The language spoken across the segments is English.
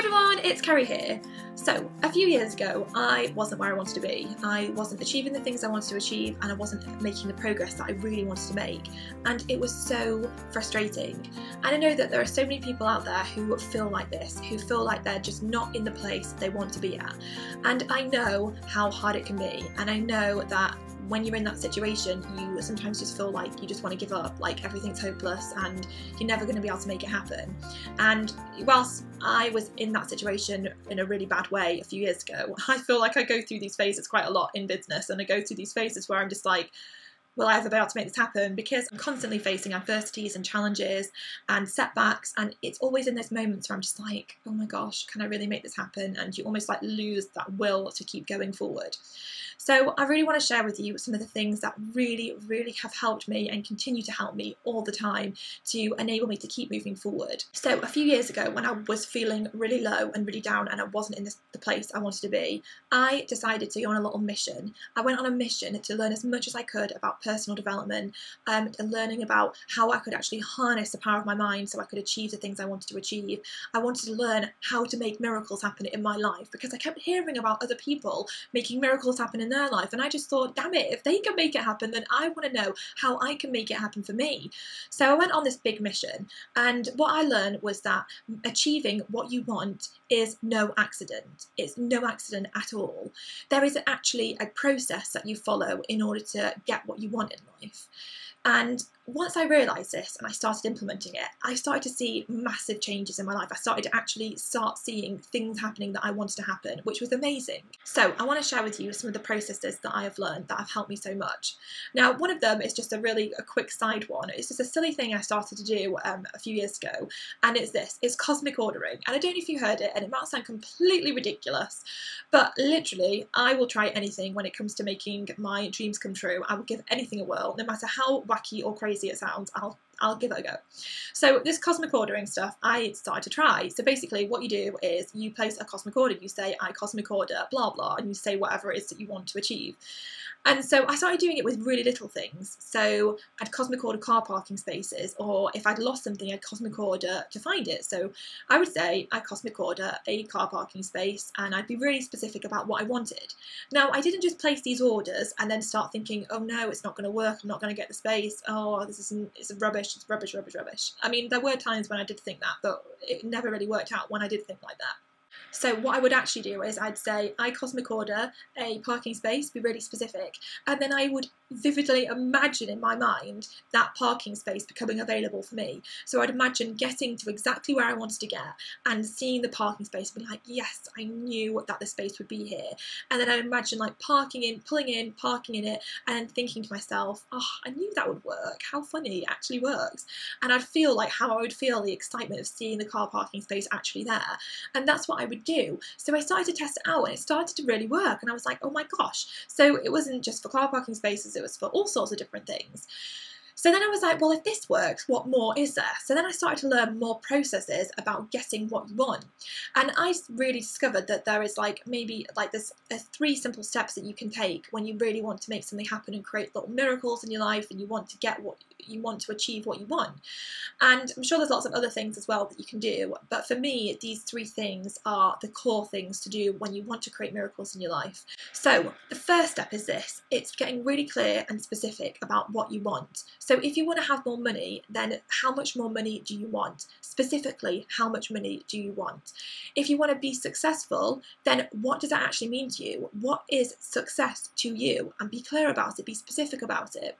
Hi everyone, it's Carrie here. So a few years ago I wasn't where I wanted to be. I wasn't achieving the things I wanted to achieve and I wasn't making the progress that I really wanted to make, and it was so frustrating. And I know that there are so many people out there who feel like this, who feel like they're just not in the place they want to be at. And I know how hard it can be, and I know that when you're in that situation you sometimes just feel like you just want to give up, like everything's hopeless and you're never going to be able to make it happen. And whilst I was in that situation in a really bad way a few years ago, I feel like I go through these phases quite a lot in business, and I go through these phases where I'm just like, will I ever be able to make this happen? Because I'm constantly facing adversities and challenges and setbacks, and it's always in those moments where I'm just like, oh my gosh, can I really make this happen? And you almost like lose that will to keep going forward. So I really want to share with you some of the things that really, really have helped me and continue to help me all the time to enable me to keep moving forward. So a few years ago when I was feeling really low and really down and I wasn't in the place I wanted to be, I decided to go on a little mission. I went on a mission to learn as much as I could about personal development, and learning about how I could actually harness the power of my mind so I could achieve the things I wanted to achieve. I wanted to learn how to make miracles happen in my life, because I kept hearing about other people making miracles happen in their life, and I just thought, damn it, if they can make it happen then I want to know how I can make it happen for me. So I went on this big mission, and what I learned was that achieving what you want is no accident. It's no accident at all. There is actually a process that you follow in order to get what you want in life. And once I realised this and I started implementing it, I started to see massive changes in my life. I started to actually start seeing things happening that I wanted to happen, which was amazing. So I want to share with you some of the processes that I have learned that have helped me so much. Now, one of them is just a quick side one. It's just a silly thing I started to do a few years ago, and it's this. It's Cosmic Ordering. And I don't know if you heard it, and it might sound completely ridiculous, but literally I will try anything when it comes to making my dreams come true. I will give anything a whirl, no matter how wacky or crazy it sounds, I'll give it a go. So this cosmic ordering stuff I started to try. So basically what you do is you place a cosmic order. You say, I cosmic order blah blah, and you say whatever it is that you want to achieve. And so I started doing it with really little things. So I'd cosmic order car parking spaces, or if I'd lost something I'd cosmic order to find it. So I would say I cosmic order a car parking space, and I'd be really specific about what I wanted. Now I didn't just place these orders and then start thinking, oh no, it's not going to work, I'm not going to get the space, oh this isn't, it's rubbish, it's rubbish, rubbish, rubbish. I mean, there were times when I did think that, but it never really worked out when I did think like that. So what I would actually do is I'd say, I cosmic order a parking space, be really specific, and then I would vividly imagine in my mind that parking space becoming available for me. So I'd imagine getting to exactly where I wanted to get and seeing the parking space and be like, yes, I knew that the space would be here. And then I'd imagine like parking in it, and thinking to myself, oh, I knew that would work. How funny, it actually works. And I'd feel like how I would feel the excitement of seeing the car parking space actually there. And that's what I would do. So I started to test it out, and it started to really work, and I was like, oh my gosh. So it wasn't just for car parking spaces, it was for all sorts of different things. So then I was like, well, if this works, what more is there? So then I started to learn more processes about getting what you want. And I really discovered that there is like maybe like there's 3 simple steps that you can take when you really want to make something happen and create little miracles in your life, and you want to get what you want to achieve what you want. And I'm sure there's lots of other things as well that you can do, but for me, these 3 things are the core things to do when you want to create miracles in your life. So the first step is this. It's getting really clear and specific about what you want. So if you want to have more money, then how much more money do you want? Specifically, how much money do you want? If you want to be successful, then what does that actually mean to you? What is success to you? And be clear about it, be specific about it.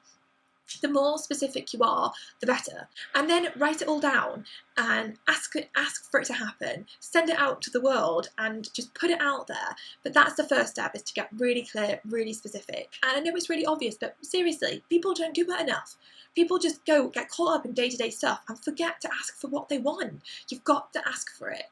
The more specific you are, the better. And then write it all down and ask for it to happen. Send it out to the world and just put it out there. But that's the first step, is to get really clear, really specific. And I know it's really obvious, but seriously, people don't do that enough. People just go get caught up in day-to-day stuff and forget to ask for what they want. You've got to ask for it.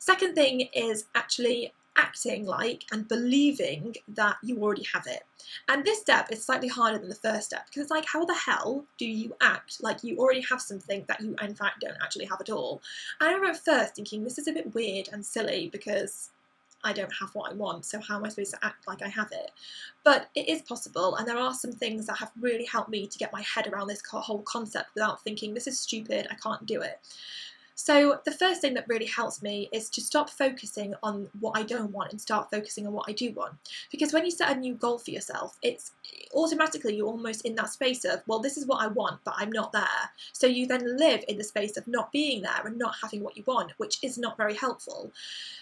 Second thing is actually acting like and believing that you already have it. And this step is slightly harder than the first step, because it's like, how the hell do you act like you already have something that you in fact don't actually have at all? And I remember at first thinking this is a bit weird and silly, because I don't have what I want, so how am I supposed to act like I have it? But it is possible, and there are some things that have really helped me to get my head around this whole concept without thinking this is stupid, I can't do it. So the first thing that really helps me is to stop focusing on what I don't want and start focusing on what I do want. Because when you set a new goal for yourself, it's automatically you're almost in that space of, well, this is what I want, but I'm not there. So you then live in the space of not being there and not having what you want, which is not very helpful.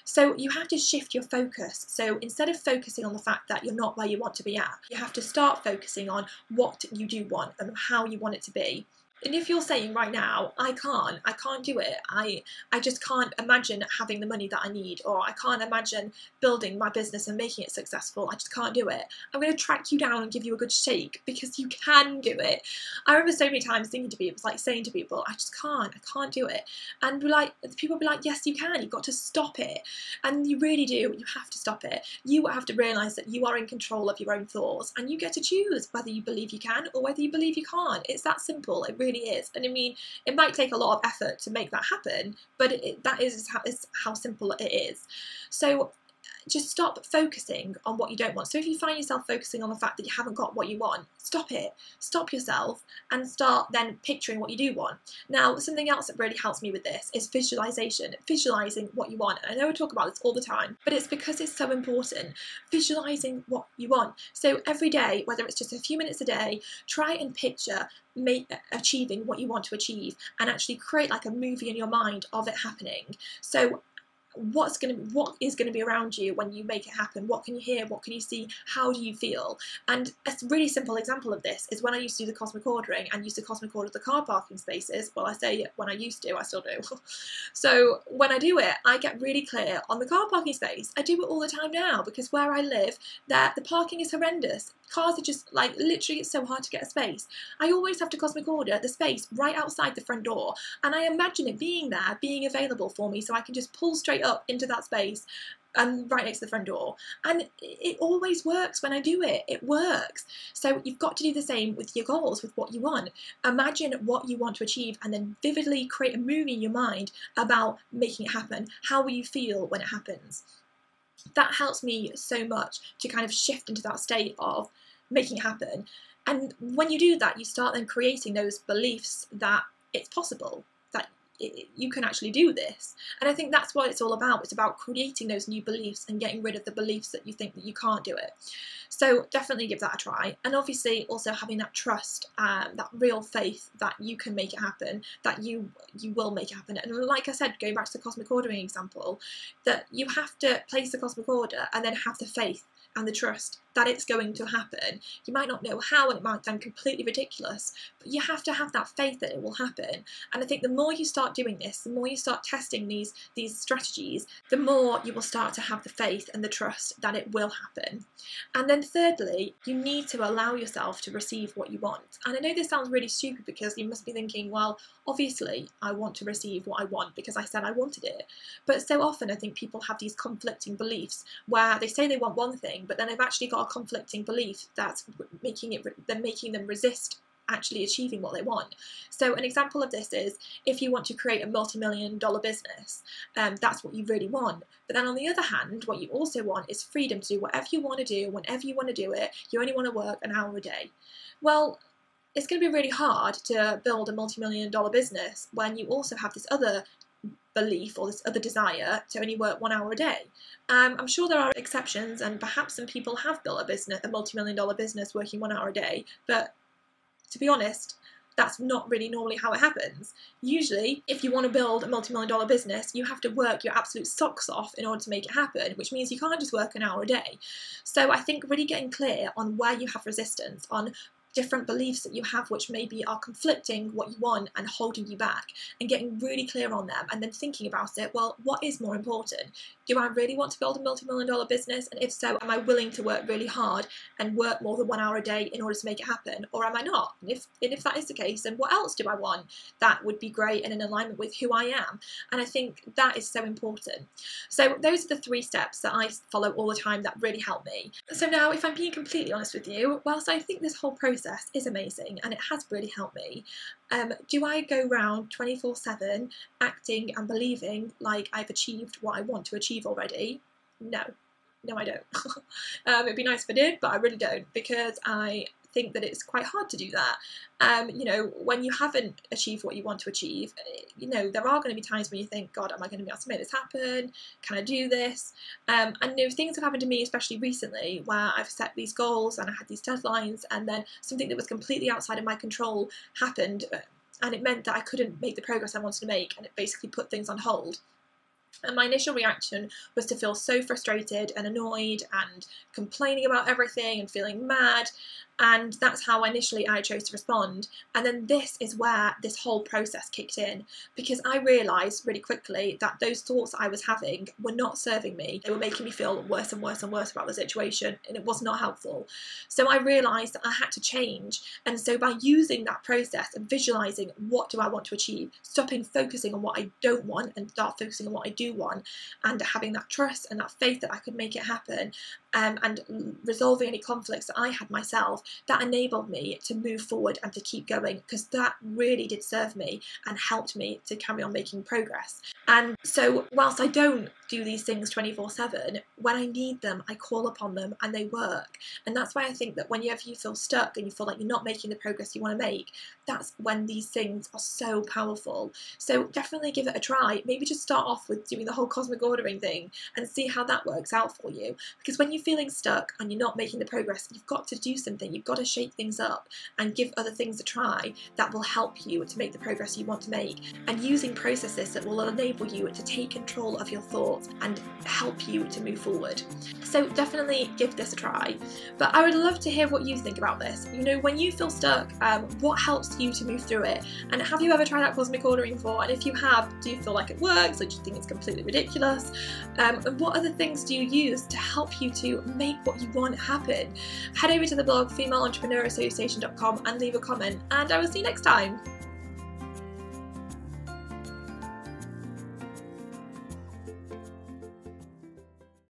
So you have to shift your focus. So instead of focusing on the fact that you're not where you want to be at, you have to start focusing on what you do want and how you want it to be. And if you're saying right now, I can't do it, I just can't imagine having the money that I need, or I can't imagine building my business and making it successful, I just can't do it, I'm going to track you down and give you a good shake, because you can do it. I remember so many times thinking to people, like saying to people, I can't do it. And people be like, yes you can, you've got to stop it. And you really do, you have to stop it. You have to realise that you are in control of your own thoughts, and you get to choose whether you believe you can or whether you believe you can't. It's that simple, it really is. And I mean, it might take a lot of effort to make that happen, but that is how simple it is. So just stop focusing on what you don't want. So if you find yourself focusing on the fact that you haven't got what you want, stop it. Stop yourself and start then picturing what you do want. Now, something else that really helps me with this is visualization, visualizing what you want. And I know I talk about this all the time, but it's because it's so important, visualizing what you want. So every day, whether it's just a few minutes a day, try and picture achieving what you want to achieve, and actually create like a movie in your mind of it happening. So what is going to be around you when you make it happen? What can you hear? What can you see? How do you feel? And a really simple example of this is when I used to do the Cosmic Ordering and used to Cosmic Order the car parking spaces. Well, I say when I used to, I still do. So when I do it, I get really clear on the car parking space. I do it all the time now, because where I live, the parking is horrendous. Cars are just like, literally it's so hard to get a space. I always have to Cosmic Order the space right outside the front door, and I imagine it being there, being available for me, so I can just pull straight up into that space and right next to the front door. And it always works when I do it. It works. So you've got to do the same with your goals, with what you want. Imagine what you want to achieve and then vividly create a movie in your mind about making it happen. How will you feel when it happens? That helps me so much to kind of shift into that state of making it happen. And when you do that, you start then creating those beliefs that it's possible, that you can actually do this. And I think that's what it's all about. It's about creating those new beliefs and getting rid of the beliefs that you think that you can't do it. So definitely give that a try. And obviously also having that trust, that real faith that you can make it happen, that you will make it happen. And like I said, going back to the Cosmic Ordering example, that you have to place the Cosmic Order and then have the faith and the trust that it's going to happen. You might not know how, and it might sound completely ridiculous, but you have to have that faith that it will happen. And I think the more you start doing this, the more you start testing these strategies, the more you will start to have the faith and the trust that it will happen. And then thirdly, you need to allow yourself to receive what you want. And I know this sounds really stupid, because you must be thinking, well, obviously I want to receive what I want because I said I wanted it. But so often I think people have these conflicting beliefs where they say they want one thing, but then they've actually got a conflicting belief that's making them resist actually achieving what they want. So an example of this is if you want to create a multi-million-dollar business, that's what you really want. But then on the other hand, what you also want is freedom to do whatever you want to do, whenever you want to do it. You only want to work an hour a day. Well, it's going to be really hard to build a multi-million-dollar business when you also have this other belief or this other desire to only work 1 hour a day. I'm sure there are exceptions, and perhaps some people have built a multi-million-dollar business working 1 hour a day, but to be honest, that's not really normally how it happens. Usually, if you want to build a multi-million-dollar business, you have to work your absolute socks off in order to make it happen, which means you can't just work an hour a day. So I think really getting clear on where you have resistance, on different beliefs that you have which maybe are conflicting what you want and holding you back, and getting really clear on them, and then thinking about it, well, what is more important? Do I really want to build a multi-million-dollar business? And if so, am I willing to work really hard and work more than 1 hour a day in order to make it happen, or am I not? And if that is the case, then what else do I want that would be great and in alignment with who I am? And I think that is so important. So those are the three steps that I follow all the time that really help me. So now, if I'm being completely honest with you, whilst I think this whole process is amazing and it has really helped me, do I go round 24/7 acting and believing like I've achieved what I want to achieve already? No, I don't. It'd be nice if I did, but I really don't, because I think that it's quite hard to do that. You know, when you haven't achieved what you want to achieve, you know, there are going to be times when you think, God, am I going to be able to make this happen? Can I do this? And you know, things have happened to me, especially recently, where I've set these goals and I had these deadlines, and then something that was completely outside of my control happened, and it meant that I couldn't make the progress I wanted to make, and it basically put things on hold. And my initial reaction was to feel so frustrated and annoyed and complaining about everything and feeling mad. And that's how initially I chose to respond. And then this is where this whole process kicked in, because I realised really quickly that those thoughts I was having were not serving me. They were making me feel worse and worse and worse about the situation, and it was not helpful. So I realised that I had to change. And so by using that process and visualising what do I want to achieve, stopping focusing on what I don't want and start focusing on what I do want, and having that trust and that faith that I could make it happen, and resolving any conflicts that I had myself, that enabled me to move forward and to keep going, because that really did serve me and helped me to carry on making progress. And so whilst I don't do these things 24/7, when I need them, I call upon them and they work. And that's why I think that whenever you feel stuck and you feel like you're not making the progress you want to make, that's when these things are so powerful. So definitely give it a try. Maybe just start off with doing the whole cosmic ordering thing and see how that works out for you. Because when you're feeling stuck and you're not making the progress, you've got to do something. You've got to shake things up and give other things a try that will help you to make the progress you want to make, and using processes that will enable you to take control of your thoughts and help you to move forward. So definitely give this a try. But I would love to hear what you think about this. You know, when you feel stuck, what helps you to move through it? And have you ever tried out cosmic ordering before? And if you have, do you feel like it works, or do you think it's completely ridiculous? And what other things do you use to help you to make what you want happen? Head over to the blog femaleentrepreneurassociation.com and leave a comment, and I will see you next time.